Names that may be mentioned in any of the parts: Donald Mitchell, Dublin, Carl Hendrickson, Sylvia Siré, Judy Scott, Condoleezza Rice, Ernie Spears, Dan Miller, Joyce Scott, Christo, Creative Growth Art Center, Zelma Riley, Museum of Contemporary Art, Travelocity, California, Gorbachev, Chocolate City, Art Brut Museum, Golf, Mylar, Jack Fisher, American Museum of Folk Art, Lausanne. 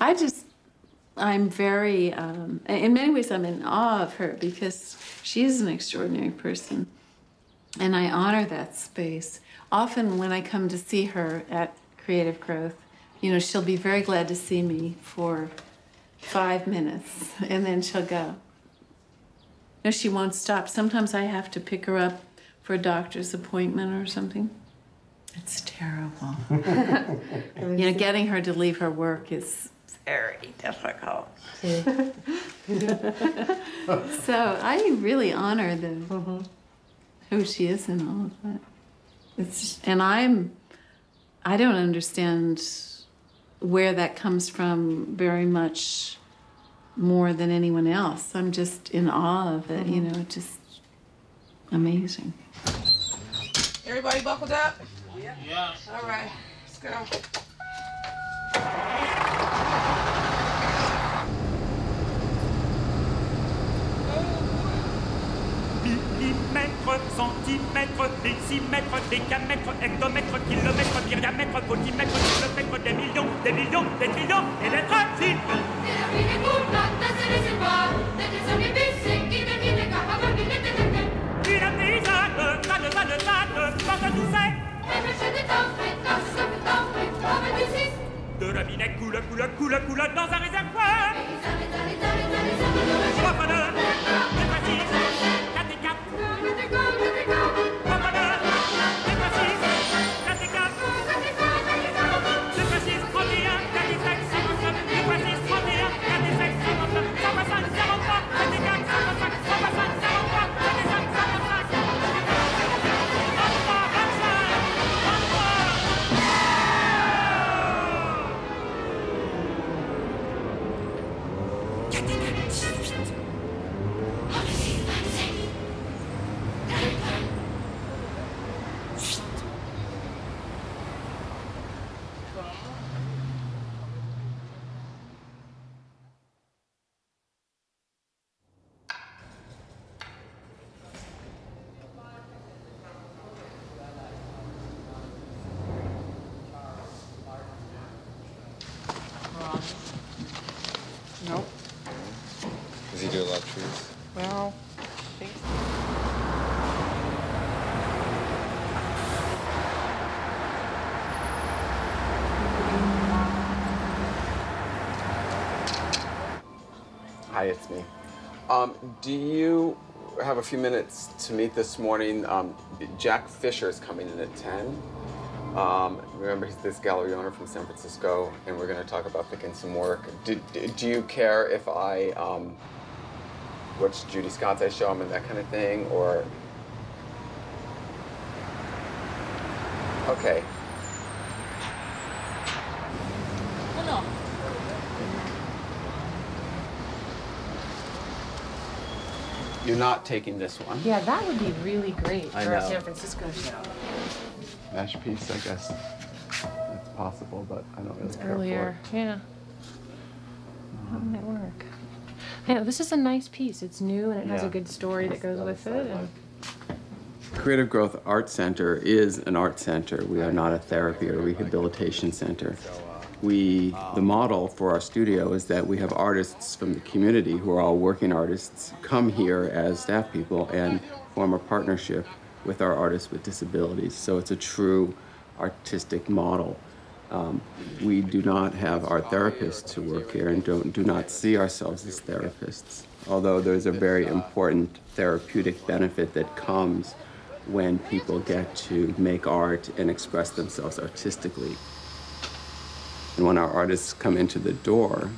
I'm very, in many ways I'm in awe of her because she is an extraordinary person. And I honor that space. Often when I come to see her at Creative Growth, you know, she'll be very glad to see me for 5 minutes and then she'll go. No, she won't stop. Sometimes I have to pick her up for a doctor's appointment or something. It's terrible. You know, getting her to leave her work is very difficult. So I really honor the, who she is and all of that. It's, and I don't understand where that comes from very much more than anyone else. I'm just in awe of it, you know, just amazing. Everybody buckled up? Yeah. Yeah. All right, let's go. Millimètres, centimètres, décimètres, décamètres, hectomètres, kilomètres, pyramètres, voltimètres, kilomètres, des millions, des trillions et des tracifs. De la minette coule, coule, coule, coule dans un réservoir. Hi, it's me. Do you have a few minutes to meet this morning? Jack Fisher is coming in at 10. Remember, he's this gallery owner from San Francisco, and we're going to talk about picking some work. Do you care if I watch Judy Scott's, I show him, and that kind of thing, or? Okay. You're not taking this one. Yeah, that would be really great for a San Francisco show. Mash piece, I guess. It's possible, but I don't really care earlier. For it. Yeah. How did that work? I know, this is a nice piece. It's new and it has a good story that goes with it. And... Creative Growth Art Center is an art center. We are not a therapy or rehabilitation center. We, the model for our studio is that we have artists from the community who are all working artists come here as staff people and form a partnership with our artists with disabilities. So it's a true artistic model. We do not have our therapists who work here and do not see ourselves as therapists, although there's a very important therapeutic benefit that comes when people get to make art and express themselves artistically. And when our artists come into the door,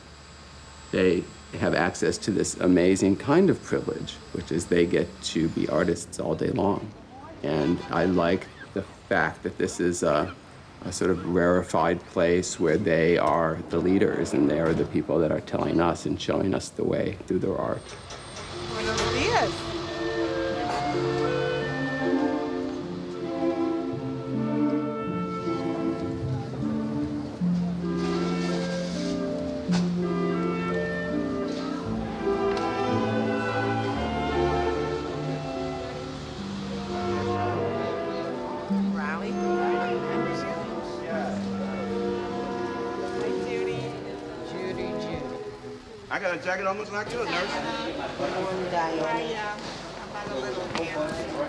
they have access to this amazing kind of privilege, which is they get to be artists all day long. And I like the fact that this is a sort of rarefied place where they are the leaders and they are the people that are telling us and showing us the way through their art. Buenos días. I got a jacket almost like yours, nurse. I got a little hair.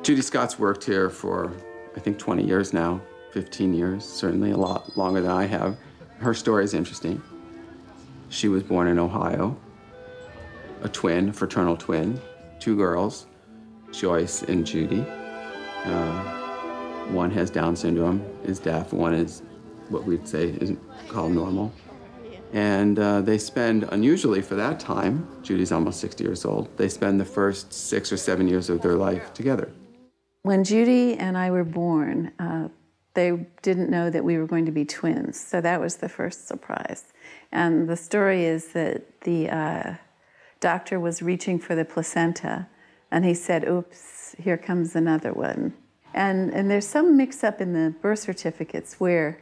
Judy Scott's worked here for, I think, 20 years now, 15 years, certainly a lot longer than I have. Her story is interesting. She was born in Ohio, a twin, a fraternal twin, two girls, Joyce and Judy. One has Down syndrome, is deaf, one is what we'd say is called normal. And they spend, unusually for that time, Judy's almost 60 years old, they spend the first 6 or 7 years of their life together. When Judy and I were born, they didn't know that we were going to be twins, so that was the first surprise. And the story is that the doctor was reaching for the placenta, and he said, oops, here comes another one. And there's some mix-up in the birth certificates where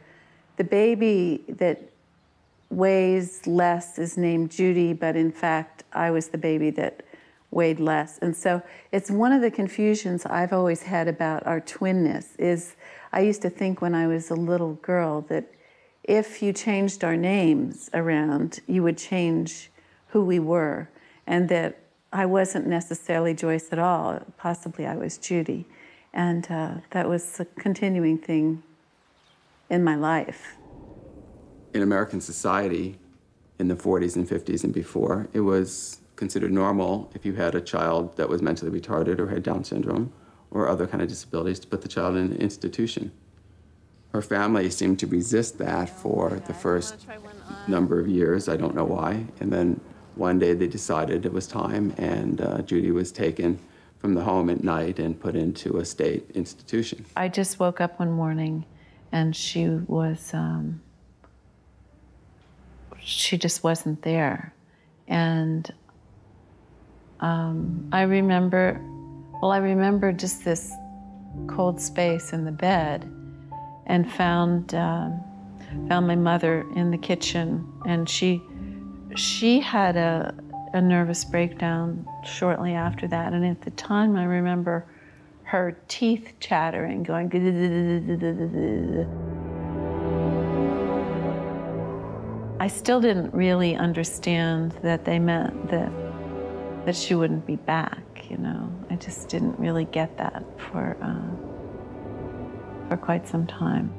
the baby that weighs less is named Judy, but in fact, I was the baby that weighed less. And so it's one of the confusions I've always had about our twinness is I used to think when I was a little girl that if you changed our names around, you would change who we were, and that I wasn't necessarily Joyce at all. Possibly I was Judy. And that was a continuing thing in my life. In American society, in the 40s and 50s and before, it was considered normal if you had a child that was mentally retarded or had Down syndrome or other kind of disabilities to put the child in an institution. Her family seemed to resist that for the first number of years, I don't know why, and then one day they decided it was time, and Judy was taken from the home at night and put into a state institution. I just woke up one morning and she just wasn't there. And I remember just this cold space in the bed, and found my mother in the kitchen, and she had a nervous breakdown shortly after that. And at the time, I remember her teeth chattering, going. I still didn't really understand that they meant that she wouldn't be back, you know. I just didn't really get that for quite some time.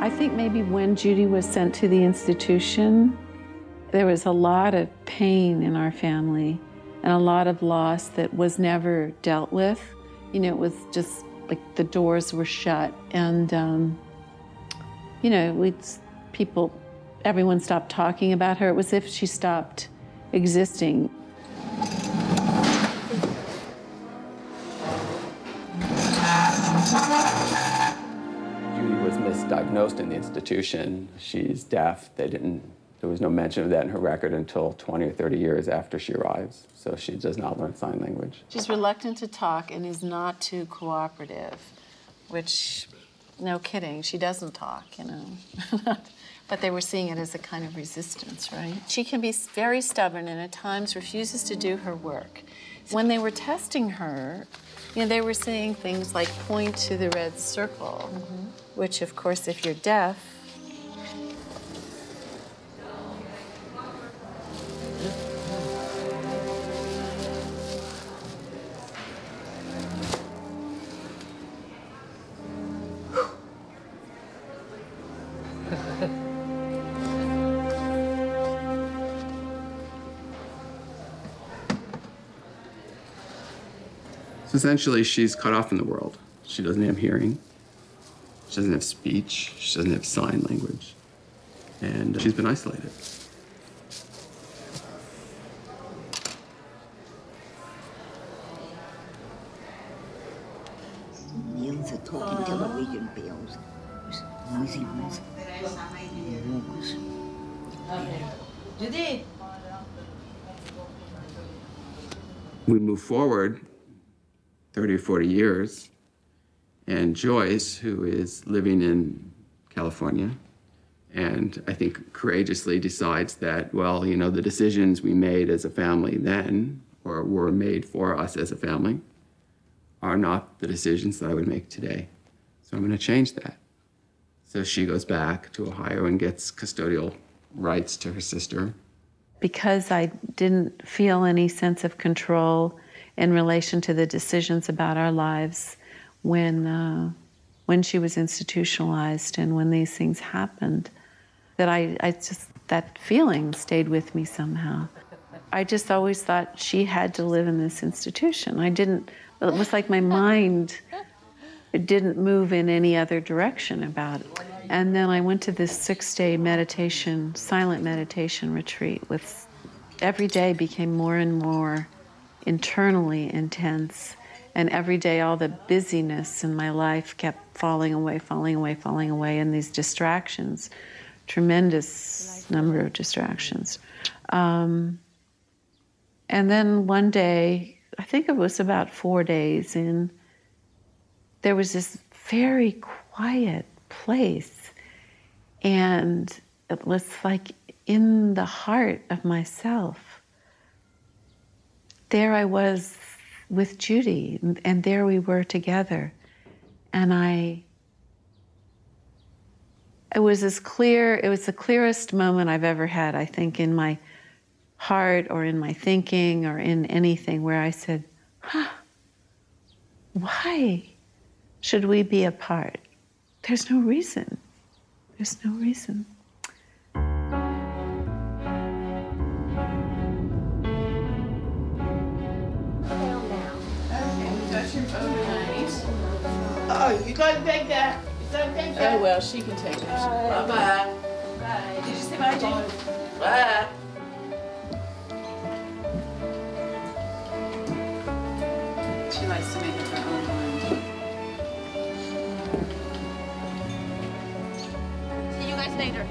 I think maybe when Judy was sent to the institution, there was a lot of pain in our family and a lot of loss that was never dealt with. You know, it was just like the doors were shut, and, you know, everyone stopped talking about her. It was as if she stopped existing. Diagnosed in the institution. She's deaf. There was no mention of that in her record until 20 or 30 years after she arrives, so she does not learn sign language. She's reluctant to talk and is not too cooperative, which, no kidding, she doesn't talk, you know. But they were seeing it as a kind of resistance, right? She can be very stubborn and at times refuses to do her work. When they were testing her, you know, they were saying things like, point to the red circle, mm-hmm. which, of course, if you're deaf, essentially, she's cut off from the world. She doesn't have hearing. She doesn't have speech. She doesn't have sign language. And she's been isolated. Millions are talking to Norwegian bells. There's noisy ones. We move forward 30 or 40 years, and Joyce, who is living in California, and I think courageously decides that, well, you know, the decisions we made as a family then, or were made for us as a family, are not the decisions that I would make today. So I'm going to change that. So she goes back to Ohio and gets custodial rights to her sister. Because I didn't feel any sense of control in relation to the decisions about our lives when she was institutionalized and when these things happened, that I just, that feeling stayed with me somehow. I just always thought she had to live in this institution. I didn't, it was like my mind, it didn't move in any other direction about it. And then I went to this 6-day meditation, silent meditation retreat with, every day became more and more internally intense, and every day all the busyness in my life kept falling away, and these distractions, tremendous number of distractions. And then one day, I think it was about 4 days in, there was this very quiet place, and it was like in the heart of myself. There I was with Judy, and there we were together. And it was as clear, it was the clearest moment I've ever had, I think, in my heart or in my thinking or in anything, where I said, huh, why should we be apart? There's no reason. There's no reason. Oh, you gotta take that. You gotta take that. Oh, well, she can take it. Bye-bye. Bye. Did you say bye, Jane? Bye. She likes to make it her own mind. See you guys later.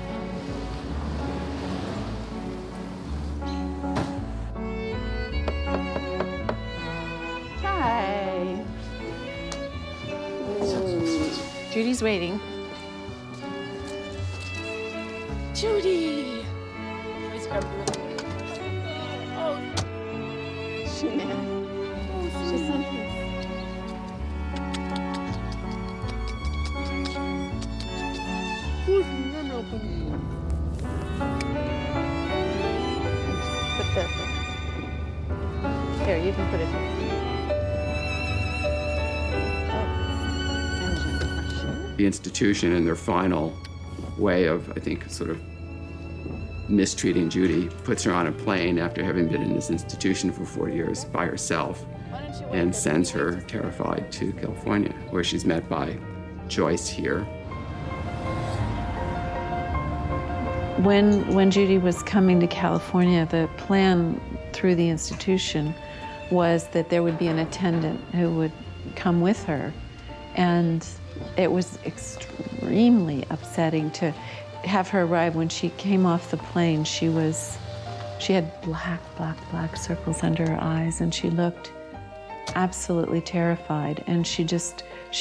Judy's waiting. Judy! Oh, she now. She's not here. Here, you can put it here. The institution in their final way of, I think, sort of mistreating Judy, puts her on a plane after having been in this institution for 4 years by herself, and sends her terrified to California, where she's met by Joyce here. When Judy was coming to California, the plan through the institution was that there would be an attendant who would come with her, and it was extremely upsetting to have her arrive. When she came off the plane, she had black circles under her eyes, and she looked absolutely terrified. And she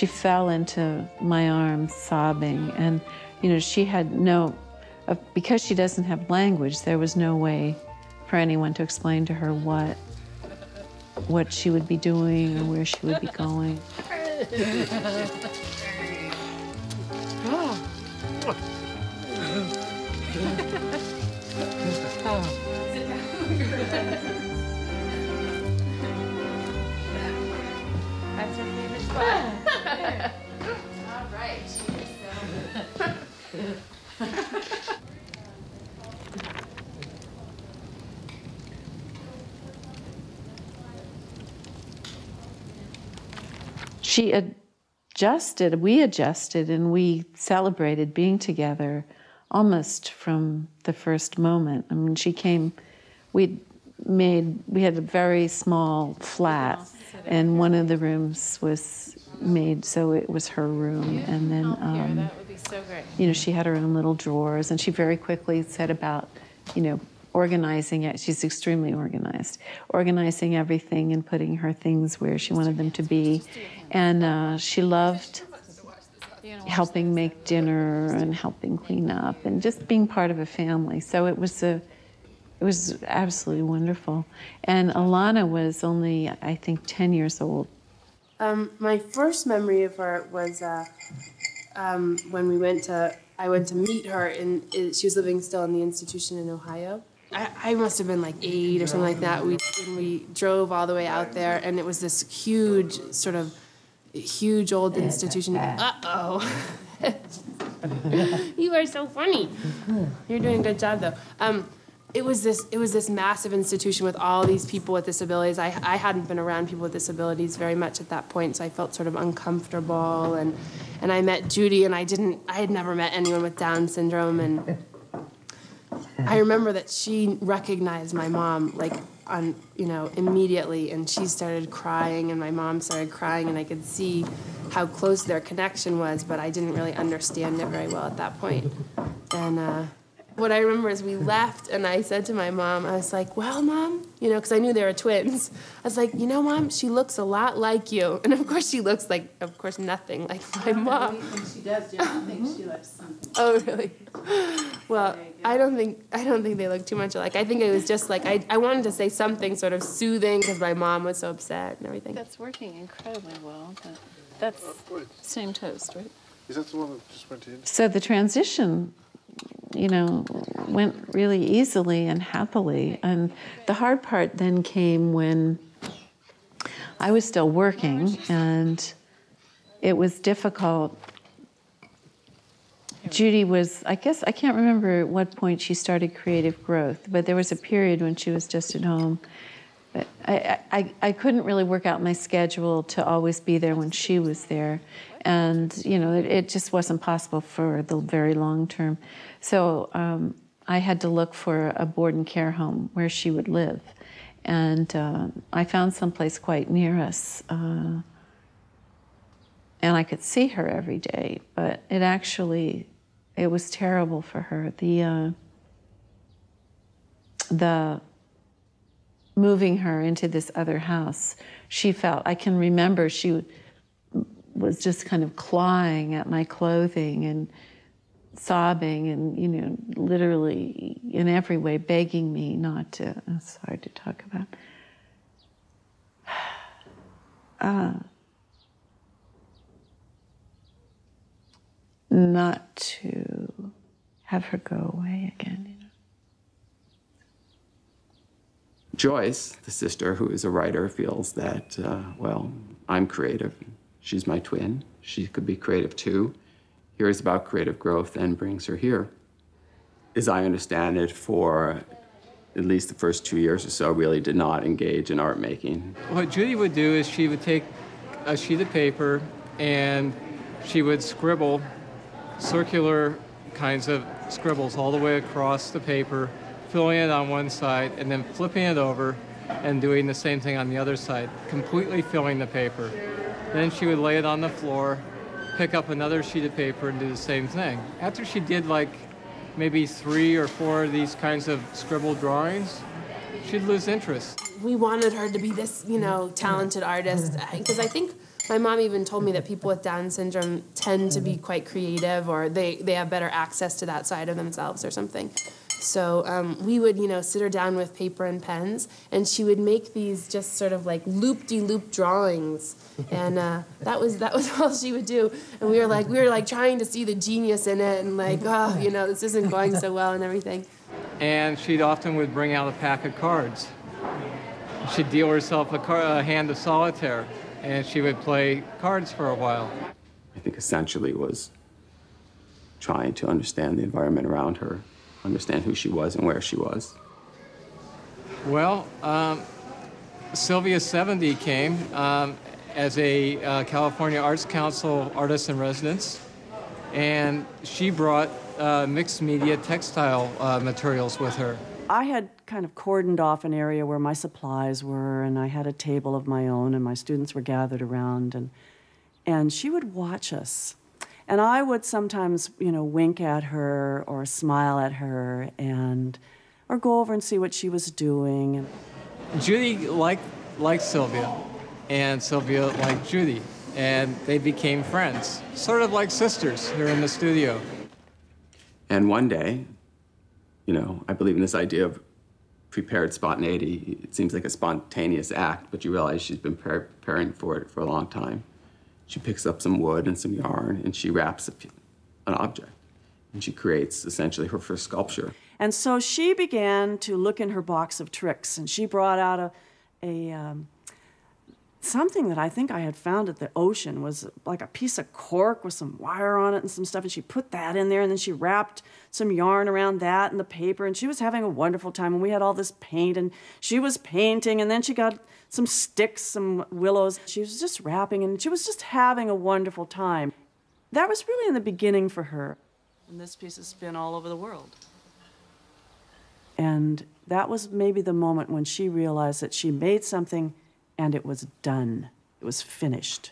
fell into my arms sobbing. And, you know, she had because she doesn't have language, there was no way for anyone to explain to her what what she would be doing or where she would be going. That's her favorite spot. All right. She adjusted, we adjusted, and we celebrated being together almost from the first moment. I mean, she came, we had a very small flat, and one of the rooms was made, so it was her room. And then, that would be so great. You know, she had her own little drawers, and she very quickly set about, you know, organizing it. She's extremely organized. Organizing everything and putting her things where she wanted them to be. And she loved helping make dinner and helping clean up and just being part of a family. So it was absolutely wonderful. And Alana was only, I think, 10 years old. My first memory of her was when I went to meet her, and she was living still in the institution in Ohio. I must have been like 8 or something like that. We drove all the way out there, and it was this huge, sort of huge old institution. Uh-oh. You are so funny. You're doing a good job, though. It was this massive institution with all these people with disabilities. I hadn't been around people with disabilities very much at that point, so I felt sort of uncomfortable. And I met Judy, and I had never met anyone with Down syndrome. And I remember that she recognized my mom, like, immediately, and she started crying, and my mom started crying, and I could see how close their connection was, but I didn't really understand it very well at that point. And what I remember is we left, and I said to my mom, I was like, well, Mom, you know, because I knew they were twins. I was like, you know, Mom, she looks a lot like you. And of course she looks like, of course, nothing like my mom. I don't think she does, Jen. I think she looks something. Oh, really? Well, I don't think they look too much alike. I think it was just like, I wanted to say something sort of soothing because my mom was so upset and everything. That's working incredibly well. That's same toast, right? Is that the one that just went in? So the transition, you know, went really easily and happily. And the hard part then came when I was still working, and it was difficult. Judy was, I guess, I can't remember at what point she started Creative Growth, but there was a period when she was just at home. I couldn't really work out my schedule to always be there when she was there. And, you know, it just wasn't possible for the very long term. So I had to look for a board and care home where she would live. And I found someplace quite near us. And I could see her every day, but it was terrible for her. The moving her into this other house, she felt, I can remember she was just kind of clawing at my clothing and sobbing and, you know, literally in every way begging me not to, it's hard to talk about. Not to have her go away again. Joyce, the sister, who is a writer, feels that, well, I'm creative. She's my twin. She could be creative too. Hears about Creative Growth and brings her here. As I understand it, for at least the first 2 years or so, really did not engage in art making. What Judy would do is she would take a sheet of paper and she would scribble circular kinds of scribbles all the way across the paper, filling it on one side and then flipping it over and doing the same thing on the other side, completely filling the paper. Then she would lay it on the floor, pick up another sheet of paper and do the same thing. After she did like maybe 3 or 4 of these kinds of scribble drawings, she'd lose interest. We wanted her to be this, you know, talented artist, because I think my mom even told me that people with Down syndrome tend to be quite creative, or they have better access to that side of themselves or something. So we would, sit her down with paper and pens, and she would make these just sort of like loop-de-loop drawings, and that was all she would do. And we were like trying to see the genius in it, and like, oh, this isn't going so well and everything. And she'd often would bring out a pack of cards. She'd deal herself a hand of solitaire, and she would play cards for a while. I think essentially was trying to understand the environment around her, understand who she was and where she was. Well, Sylvia 70 came as a California Arts Council artist in residence, and she brought mixed media textile materials with her. I had kind of cordoned off an area where my supplies were, and I had a table of my own, and my students were gathered around, and she would watch us. And I would sometimes, wink at her or smile at her or go over and see what she was doing. Judy liked Sylvia, and Sylvia liked Judy, and they became friends, sort of like sisters here in the studio. And one day, I believe in this idea of prepared spontaneity. It seems like a spontaneous act, but you realize she's been preparing for it for a long time. She picks up some wood and some yarn, and she wraps an object, and she creates essentially her first sculpture. And so she began to look in her box of tricks, and she brought out something that I think I had found at the ocean, was like a piece of cork with some wire on it and some stuff, and she put that in there, and then she wrapped some yarn around that and the paper, and she was having a wonderful time, and we had all this paint, and she was painting, and then she got some sticks, some willows. She was just wrapping, and she was just having a wonderful time. That was really in the beginning for her. And this piece has been all over the world. And that was maybe the moment when she realized that she made something and it was done. It was finished.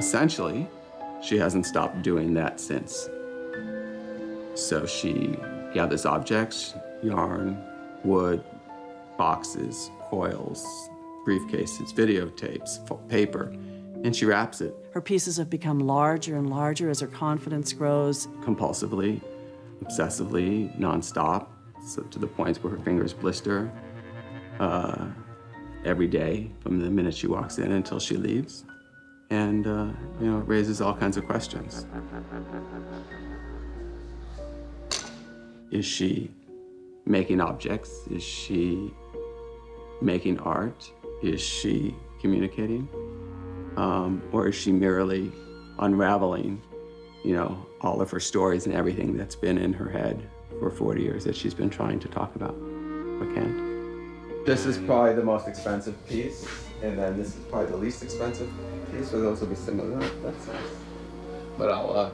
Essentially, she hasn't stopped doing that since. So she gathers objects, yarn, wood, boxes, coils, briefcases, videotapes, paper, and she wraps it. Her pieces have become larger and larger as her confidence grows. Compulsively, obsessively, nonstop, so to the point where her fingers blister every day from the minute she walks in until she leaves. And, it raises all kinds of questions. Is she making objects? Is she making art? Is she communicating? Or is she merely unraveling, all of her stories and everything that's been in her head for 40 years that she's been trying to talk about, but can't? This is probably the most expensive piece, and then this is probably the least expensive. So those will be similar. That's nice. But I'll,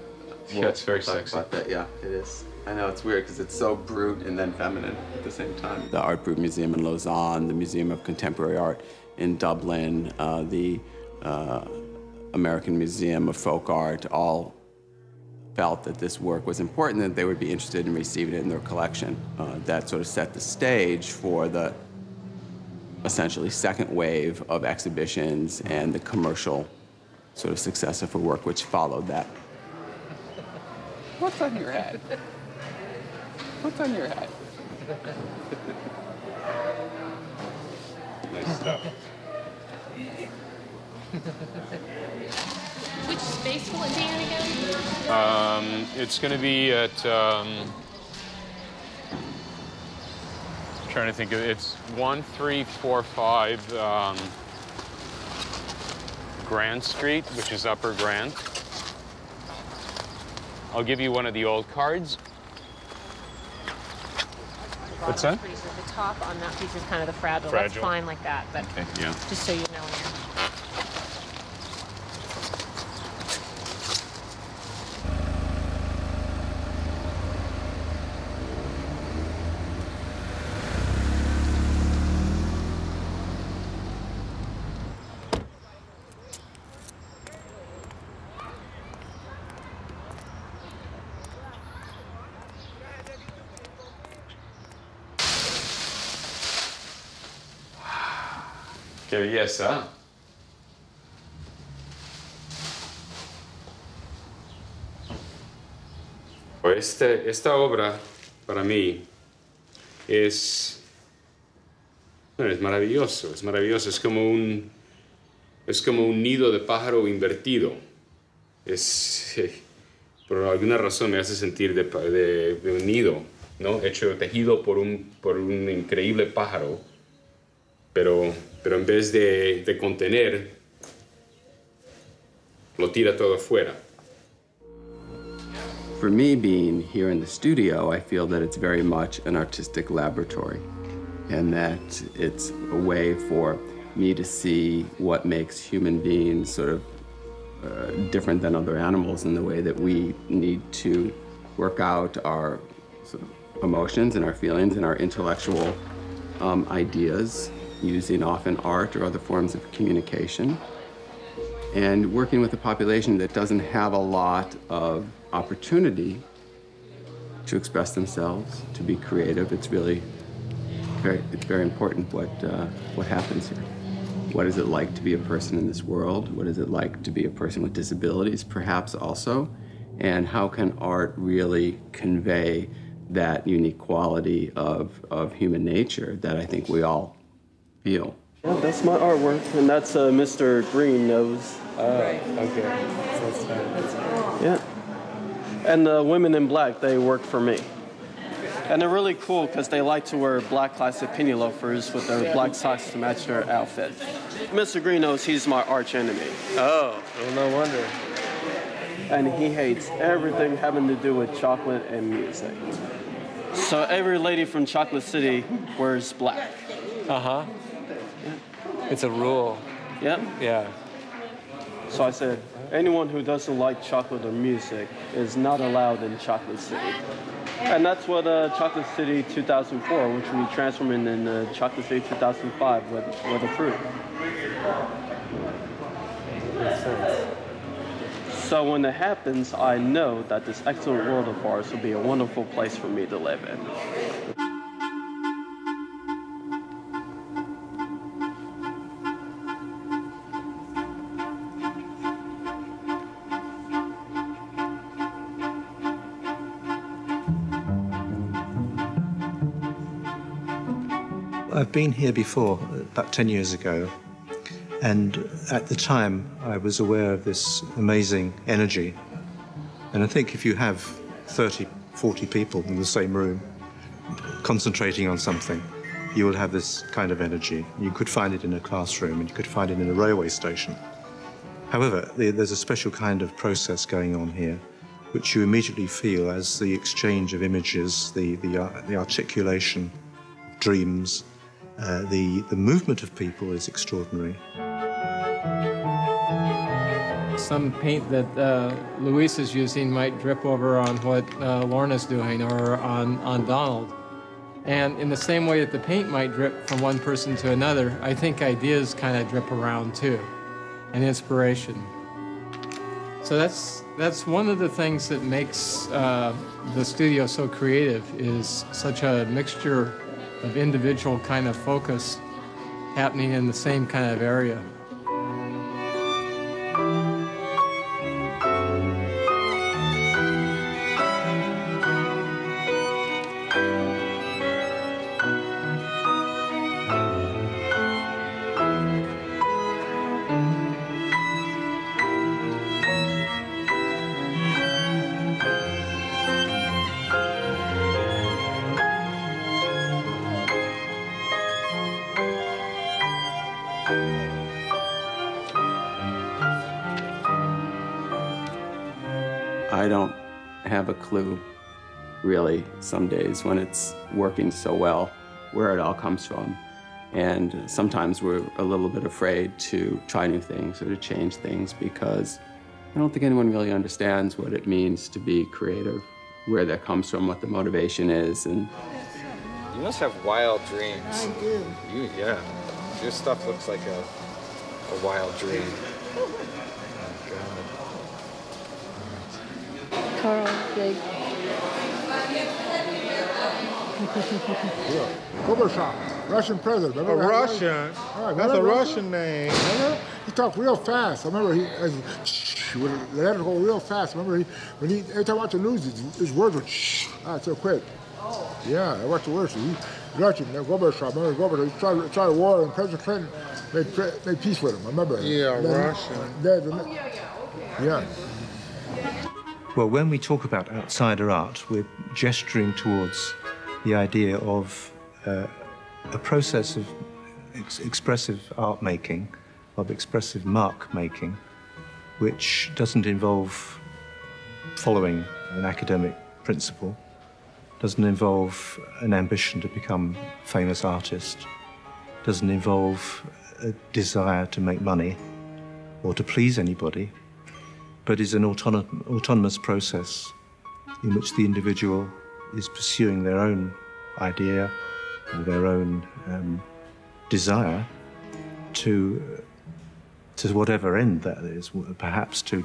we'll it's very sexy. About that. Yeah, it is. I know it's weird because it's so brute and then feminine at the same time. The Art Brut Museum in Lausanne, the Museum of Contemporary Art in Dublin, the American Museum of Folk Art, all felt that this work was important, that they would be interested in receiving it in their collection. That sort of set the stage for the essentially second wave of exhibitions and the commercial sort of success of her work, which followed that. What's on your head? What's on your head? Nice stuff. Which space will it be in again? It's going to be at... trying to think of it. It's 1345 Grand Street, which is Upper Grand. I'll give you one of the old cards. What's that? The top on that piece is kind of the fragile. That's fine like that, but okay, yeah. Just so you know. Okay, yes, sir. Esta obra, para mí, es maravilloso, es maravilloso. Es como un nido de pájaro invertido. Por alguna razón me hace sentir de un nido, ¿no? Tejido por un increíble pájaro, pero en vez de contener, lo tira todo afuera. For me, being here in the studio, I feel that it's very much an artistic laboratory, and that it's a way for me to see what makes human beings sort of different than other animals in the way that we need to work out our sort of emotions and our feelings and our intellectual ideas, using often art or other forms of communication, and working with a population that doesn't have a lot of opportunity to express themselves, to be creative. It's really very important what happens here. What is it like to be a person in this world? What is it like to be a person with disabilities, perhaps also? And how can art really convey that unique quality of human nature that I think we all feel? Well, that's my artwork, and that's Mr. Green Nose. Right. Okay. That's cool. Yeah. And the women in black, they work for me. And they're really cool because they like to wear black classic penny loafers with their black socks to match their outfit. Mr. Green Nose, he's my arch enemy. Oh, well, no wonder. And he hates everything having to do with chocolate and music. So every lady from Chocolate City wears black. Uh-huh. It's a rule. Yep. Yeah. So I said, anyone who doesn't like chocolate or music is not allowed in Chocolate City. And that's what Chocolate City 2004, which we transformed into Chocolate City 2005 with a fruit. Makes sense. So when it happens, I know that this excellent world of ours will be a wonderful place for me to live in. I've been here before, about 10 years ago, and at the time I was aware of this amazing energy. And I think if you have 30, 40 people in the same room concentrating on something, you will have this kind of energy. You could find it in a classroom and you could find it in a railway station. However, there's a special kind of process going on here, which you immediately feel as the exchange of images, the articulation, dreams. The movement of people is extraordinary. Some paint that Luis is using might drip over on what Lorna's doing or on Donald. And in the same way that the paint might drip from one person to another, I think ideas kind of drip around too, and inspiration. So that's one of the things that makes the studio so creative, is such a mixture of individual kind of focus happening in the same kind of area. I don't have a clue, really, some days when it's working so well, where it all comes from. And sometimes we're a little bit afraid to try new things or to change things, because I don't think anyone really understands what it means to be creative, where that comes from, what the motivation is. And you must have wild dreams. I do. You, yeah. Your stuff looks like a wild dream. Oh, God. Carl, big. Gorbachev. Russian president. Remember? Russian? Right, that's a Russian name. Remember? He talked real fast. I remember he let it go real fast. Remember, every time I watch the news, his words were so quick. Oh. Yeah, I watched the words. Russian, Gorbachev, remember Gorbachev, he started a war, and President Clinton made peace with him, I remember. Yeah, then, Russian. Yeah. Well, when we talk about outsider art, we're gesturing towards the idea of a process of expressive art making, of expressive mark making, which doesn't involve following an academic principle, doesn't involve an ambition to become a famous artist, doesn't involve a desire to make money or to please anybody, but is an autonomous process in which the individual is pursuing their own idea or their own desire to whatever end that is, perhaps to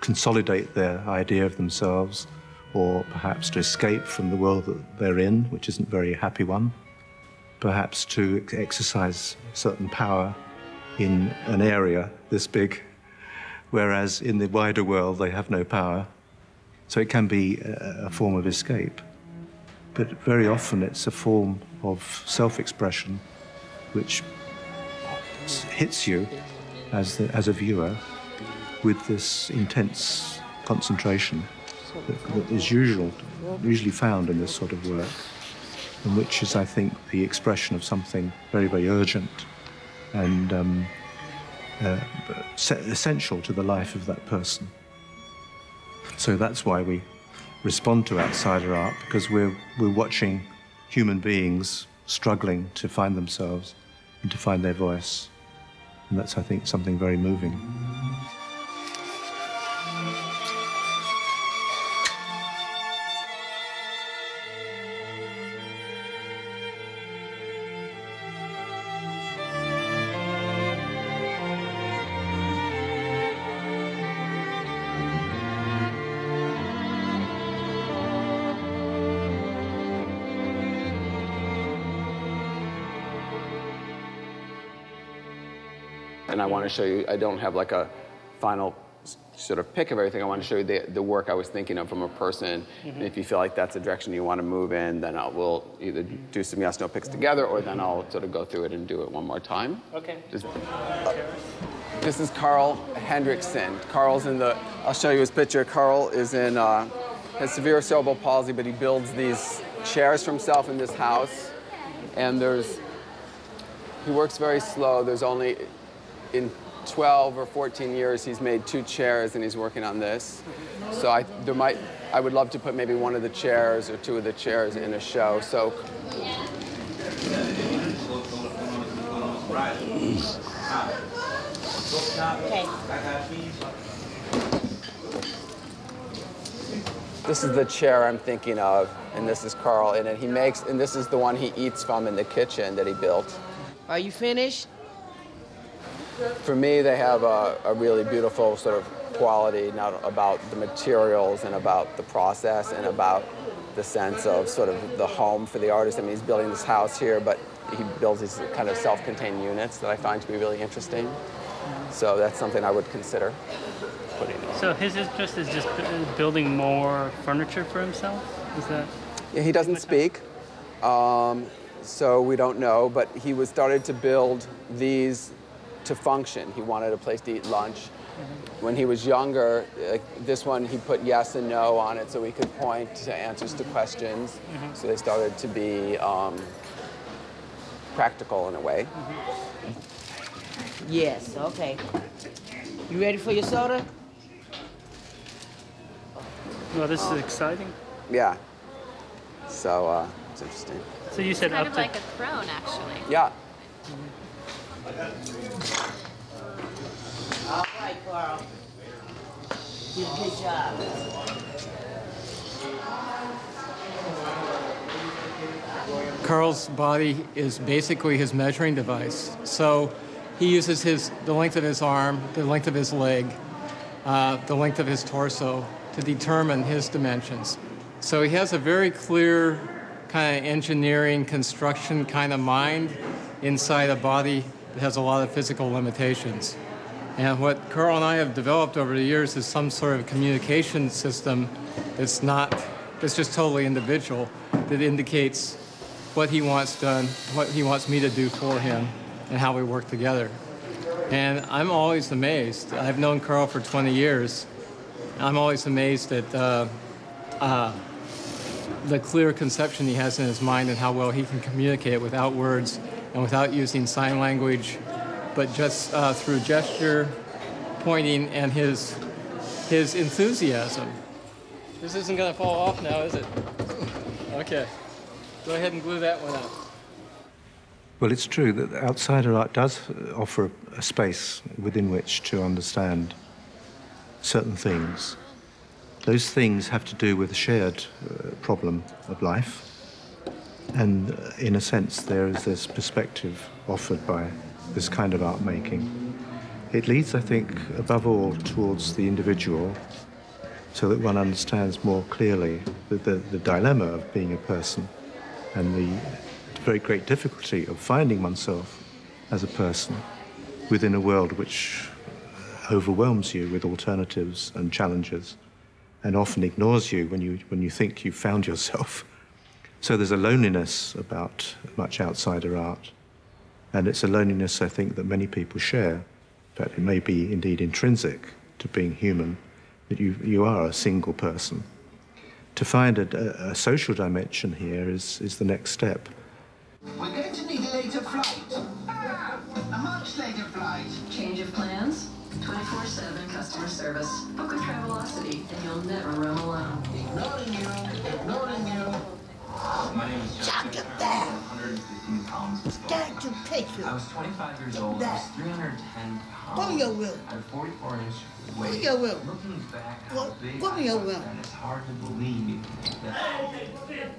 consolidate their idea of themselves, or perhaps to escape from the world that they're in, which isn't a very happy one, perhaps to exercise certain power in an area this big, whereas in the wider world they have no power. So it can be a form of escape. But very often it's a form of self-expression which hits you as a viewer with this intense concentration that is usually found in this sort of work, and which is, I think, the expression of something very, very urgent and essential to the life of that person. So that's why we respond to outsider art, because we're watching human beings struggling to find themselves and to find their voice. And that's, I think, something very moving. I want to show you, I don't have like a final sort of pick of everything. I want to show you the work I was thinking of from a person. Mm-hmm. And if you feel like that's the direction you want to move in, then we'll either do some yes, no picks together, or then I'll sort of go through it and do it one more time. Okay. This is Carl Hendrickson. Carl's in the, I'll show you his picture. Carl is in, has severe cerebral palsy, but he builds these chairs for himself in this house. And he works very slow. There's only, in 12 or 14 years, he's made 2 chairs, and he's working on this. So I would love to put maybe one of the chairs or 2 of the chairs in a show. So, okay. This is the chair I'm thinking of, and this is Carl in it. He makes, and this is the one he eats from in the kitchen that he built. Are you finished? For me, they have a really beautiful sort of quality, not about the materials and about the process and about the sense of sort of the home for the artist. I mean, he's building this house here, but he builds these kind of self-contained units that I find to be really interesting. So that's something I would consider putting in. So his interest is just building more furniture for himself? Is that? Yeah, he doesn't speak. So we don't know, but he was started to build these to function. He wanted a place to eat lunch. Mm-hmm. When he was younger, like this one, he put yes and no on it so he could point to answers to questions. Mm-hmm. So they started to be practical in a way. Mm-hmm. Yes, okay. You ready for your soda? Well, this is exciting. Yeah. So, it's interesting. So you said it's kind of like a throne, actually. Yeah. Mm-hmm. All right, Carl. You did a good job. Carl's body is basically his measuring device. So he uses the length of his arm, the length of his leg, the length of his torso to determine his dimensions. So he has a very clear kind of engineering, construction kind of mind inside a body that has a lot of physical limitations. And what Carl and I have developed over the years is some sort of communication system that's that's just totally individual, that indicates what he wants done, what he wants me to do for him, and how we work together. And I'm always amazed. I've known Carl for 20 years. I'm always amazed at the clear conception he has in his mind and how well he can communicate without words and without using sign language, but just through gesture, pointing, and his enthusiasm. This isn't going to fall off now, is it? Okay. Go ahead and glue that one up. Well, it's true that outsider art does offer a space within which to understand certain things. Those things have to do with a shared problem of life. And in a sense, there is this perspective offered by this kind of art making. It leads, I think, above all, towards the individual, so that one understands more clearly the dilemma of being a person and the very great difficulty of finding oneself as a person within a world which overwhelms you with alternatives and challenges and often ignores you when you think you've found yourself. So there's a loneliness about much outsider art. And it's a loneliness, I think, that many people share. In fact, it may be indeed intrinsic to being human, that you are a single person. To find a social dimension here is the next step. We're going to need a later flight. A much later flight. Change of plans, 24/7 customer service. Book a Travelocity, and you'll never roam alone. Ignoring you, ignoring you. My name is Jack Fisher. 115 pounds of picture. I was 25 years old. I was 310 pounds. What do you will? I had 44-inch weight. What do you will? Looking back, what do you will? And it's hard to believe that. Many of the children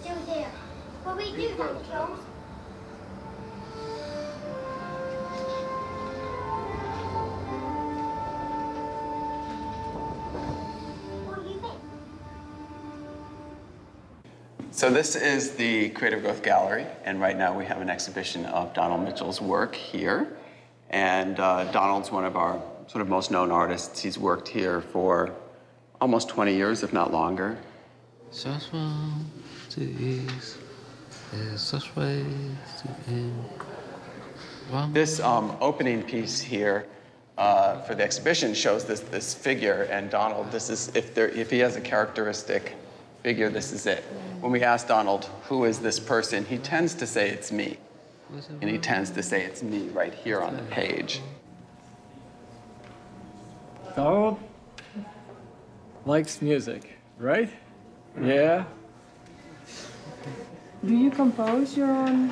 still there. But we do have clothes. So this is the Creative Growth Gallery, and right now we have an exhibition of Donald Mitchell's work here. And Donald's one of our sort of most known artists. He's worked here for almost 20 years, if not longer. Such ways to ease, and such ways to end. This opening piece here for the exhibition shows this figure, and Donald, this is, if he has a characteristic figure, this is it. When we ask Donald, who is this person, he tends to say it's me. And he tends to say it's me right here on the page. Donald likes music, right? Yeah. Do you compose your own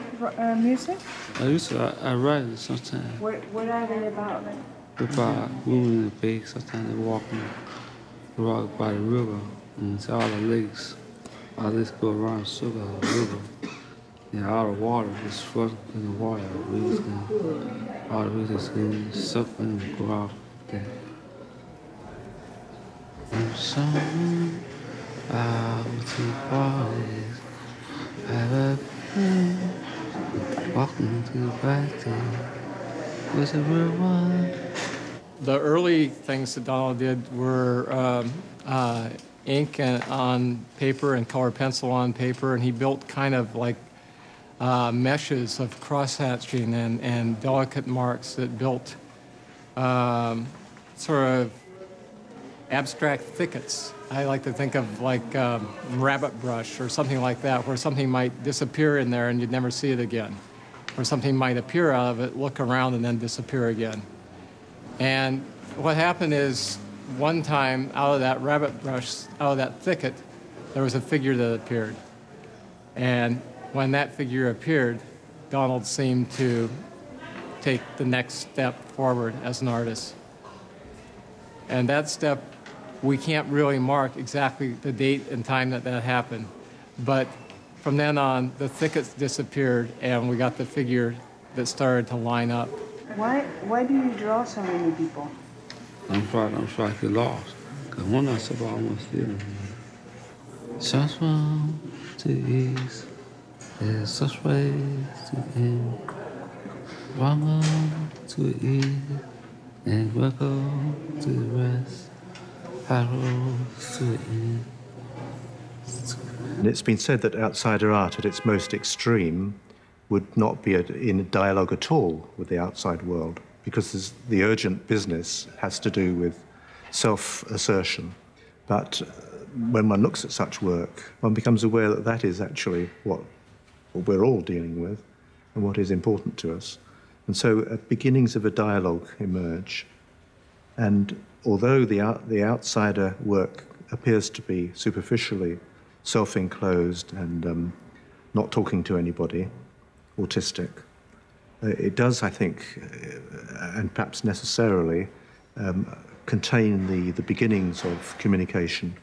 music? I used to. I write sometimes. What are they about? About women in the big, sometimes they walk by the river. And it's all the lakes. All this go around so by the river. And all the water is flooding in the water. All the rivers can suck and go out there. And some walking to the back. The early things that Donald did were ink on paper and color pencil on paper, and he built kind of like meshes of cross-hatching and delicate marks that built sort of abstract thickets. I like to think of like rabbit brush or something like that, where something might disappear in there and you'd never see it again. Or something might appear out of it, look around, and then disappear again. And what happened is, one time, out of that rabbit brush, out of that thicket, there was a figure that appeared. And when that figure appeared, Donald seemed to take the next step forward as an artist. And that step, we can't really mark exactly the date and time that that happened. But from then on, the thickets disappeared, and we got the figure that started to line up. Why do you draw so many people? I'm sorry I get lost. Because one I saw almost there. Such from to east, there's such ways to end. Welcome to east, and welcome to the west. Arrows to end. It's been said that outsider art, at its most extreme, would not be in dialogue at all with the outside world, because the urgent business has to do with self-assertion. But when one looks at such work, one becomes aware that that is actually what we're all dealing with and what is important to us. And so beginnings of a dialogue emerge. And although the outsider work appears to be superficially self-enclosed and not talking to anybody, autistic, it does, I think, and perhaps necessarily, contain the beginnings of communication.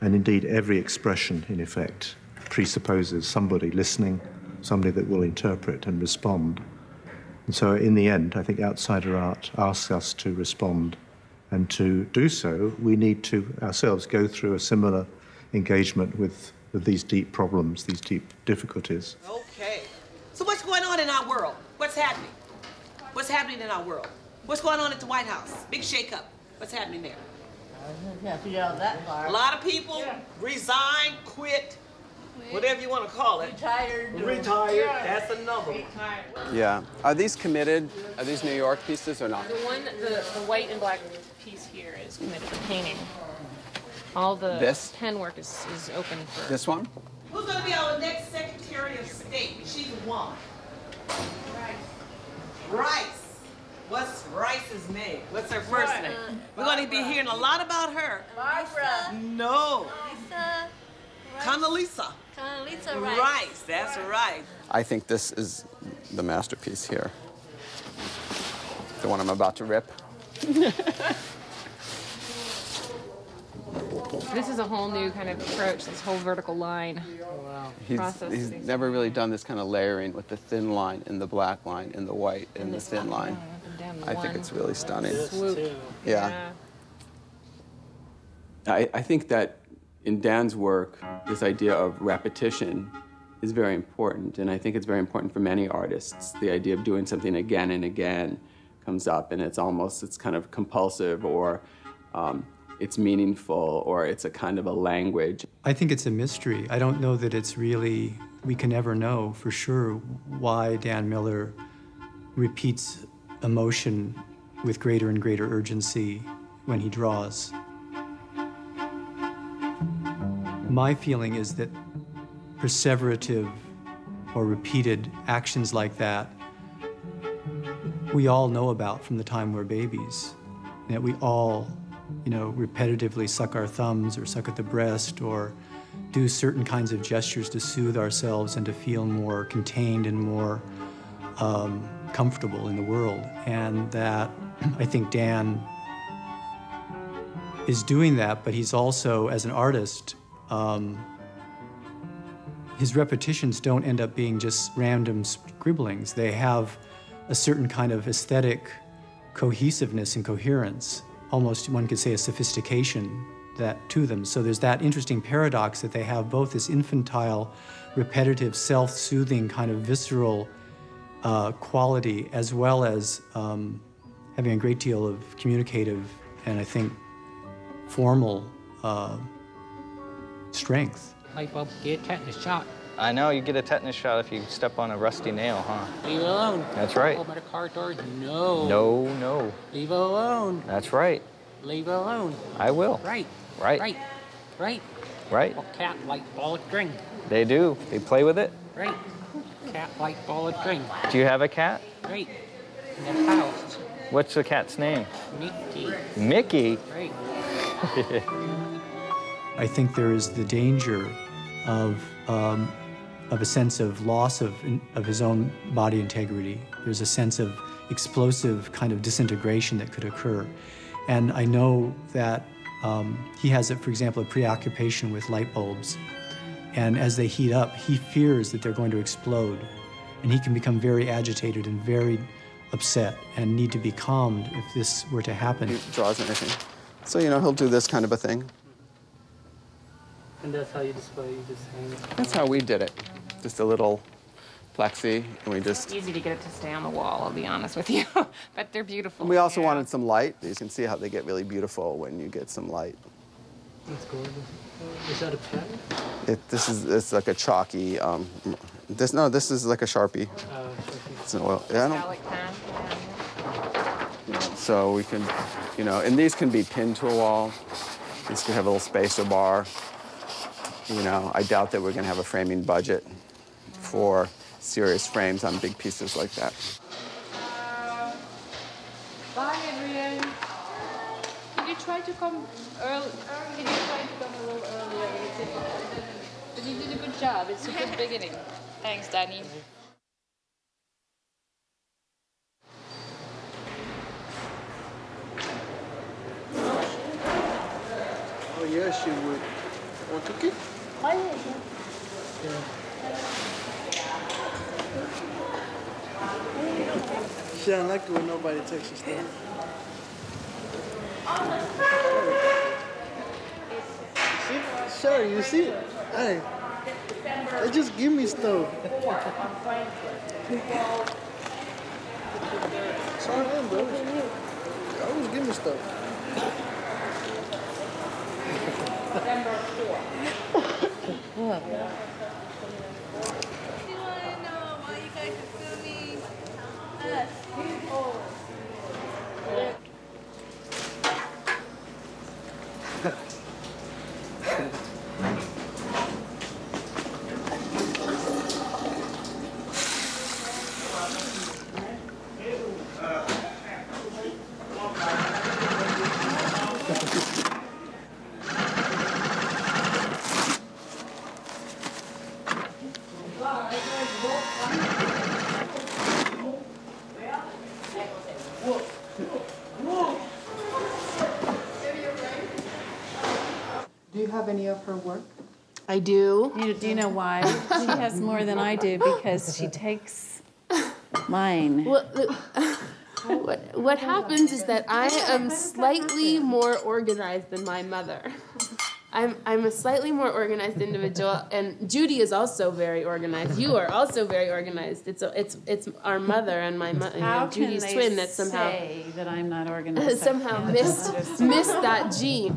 And indeed, every expression, in effect, presupposes somebody listening, somebody that will interpret and respond. And so in the end, I think outsider art asks us to respond. And to do so, we need to ourselves go through a similar engagement with these deep problems, these deep difficulties. Okay. So what's going on in our world? What's happening? What's happening in our world? What's going on at the White House? Big shakeup. What's happening there? A lot of people resign, quit, whatever you want to call it. Retired. That's another one. Yeah. Are these committed? Are these New York pieces or not? The one, the white and black piece here is committed to painting. All the pen work is open for... This one? Who's going to be our next Secretary of State? She's a woman. Rice. What's Rice's name? What's her first name? We're going to be hearing a lot about her. Barbara. No. Lisa. Condoleezza. Condoleezza Rice. Rice, that's right. I think this is the masterpiece here. The one I'm about to rip. This is a whole new kind of approach, this whole vertical line process. He's never really done this kind of layering with the thin line and the black line and the white and the thin line. I think it's really stunning. Yeah. I think that in Dan's work, this idea of repetition is very important, and I think it's very important for many artists. The idea of doing something again and again comes up, and it's kind of compulsive, or it's meaningful, or it's a kind of a language. I think it's a mystery. I don't know that it's really, we can never know for sure why Dan Miller repeats emotion with greater and greater urgency when he draws. My feeling is that perseverative or repeated actions like that, we all know about from the time we're babies, that we all repetitively suck our thumbs or suck at the breast or do certain kinds of gestures to soothe ourselves and to feel more contained and more comfortable in the world. And that, I think Dan is doing that, but he's also, as an artist, his repetitions don't end up being just random scribblings. They have a certain kind of aesthetic cohesiveness and coherence. Almost, one could say, a sophistication to them. So there's that interesting paradox that they have both this infantile, repetitive, self-soothing kind of visceral quality, as well as having a great deal of communicative and, I think, formal strength. Like, well, get a tetanus shot. I know, you get a tetanus shot if you step on a rusty nail, huh? Leave it alone. That's right. Open a car door, no. No, no. Leave it alone. That's right. Leave it alone. I will. Right. Right. Right. Right. Right. Well, cat like ball of string. They do. They play with it. Right. Cat like ball of string. Do you have a cat? Right. In the house. What's the cat's name? Mickey. Mickey? Right. I think there is the danger of a sense of loss of his own body integrity. There's a sense of explosive kind of disintegration that could occur. And I know that he has, for example, a preoccupation with light bulbs. And as they heat up, he fears that they're going to explode. And he can become very agitated and very upset and need to be calmed if this were to happen. He draws anything. So, you know, he'll do this kind of a thing. And that's how you display, you just hang it? That's how we did it. Just a little plexi, and we just... It's easy to get it to stay on the wall, I'll be honest with you. But they're beautiful. And we also wanted some light. You can see how they get really beautiful when you get some light. That's gorgeous. Is that a pen? It's like a chalky... this is like a Sharpie. So, well, I don't... Metallic pen. You know, so we can, you know, and these can be pinned to a wall. These can have a little spacer bar. You know, I doubt that we're going to have a framing budget for serious frames on big pieces like that. Bye, Adrian. Did you try to come a little earlier? But you did a good job. It's a good beginning. Thanks, Danny. Oh, yes, you would. Want to keep? I need it. Yeah. She don't like it when nobody takes her stuff. Sure, you see it? Hey, they just give me stuff. Sorry, man, bro. They always give me stuff. Number 4. What? You want to know why you guys are filming us? Any of her work? I do. Do you know why? She has more than I do because she takes mine. Well, what happens is that I am slightly more organized than my mother. I'm a slightly more organized individual, and Judy is also very organized. You are also very organized. It's our mother and my mother, Judy's twin, that somehow say that I'm not organized. Somehow missed that gene.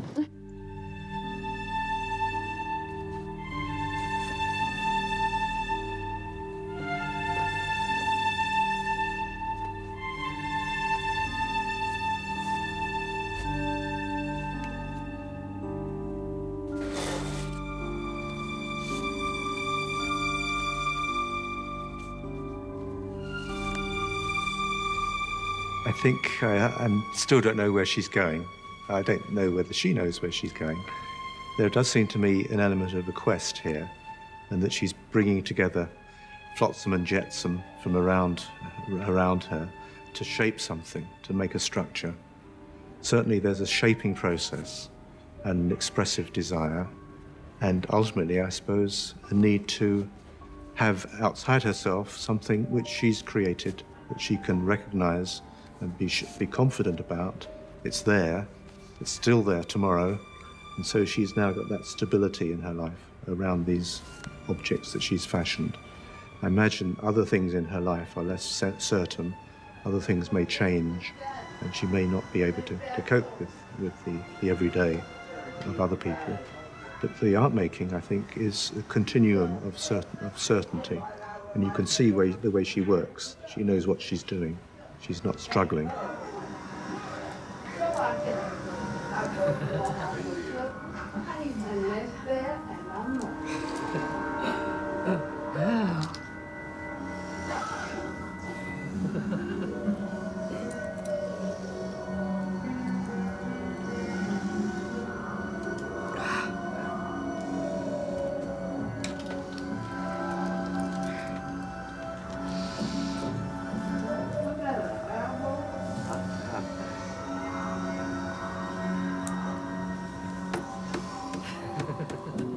I think I still don't know where she's going. I don't know whether she knows where she's going. There does seem to me an element of a quest here, and that she's bringing together flotsam and jetsam from around her to shape something, to make a structure. Certainly there's a shaping process and an expressive desire, and ultimately, I suppose, a need to have outside herself something which she's created, that she can recognize and be confident about. It's there, it's still there tomorrow, and so she's now got that stability in her life around these objects that she's fashioned. I imagine other things in her life are less certain, other things may change, and she may not be able to cope with the everyday of other people. But the art making, I think, is a continuum of certainty, and you can see the way she works. She knows what she's doing. She's not struggling.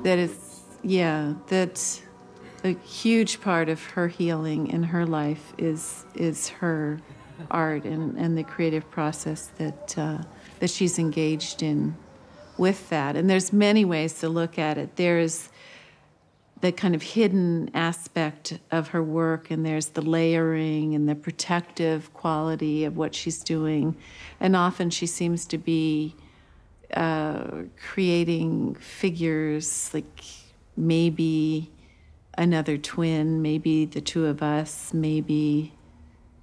that it's, yeah, that a huge part of her healing in her life is her art and the creative process that that she's engaged in with that. And there's many ways to look at it. There's the kind of hidden aspect of her work, and there's the layering and the protective quality of what she's doing. And often she seems to be creating figures like maybe another twin, maybe the two of us, maybe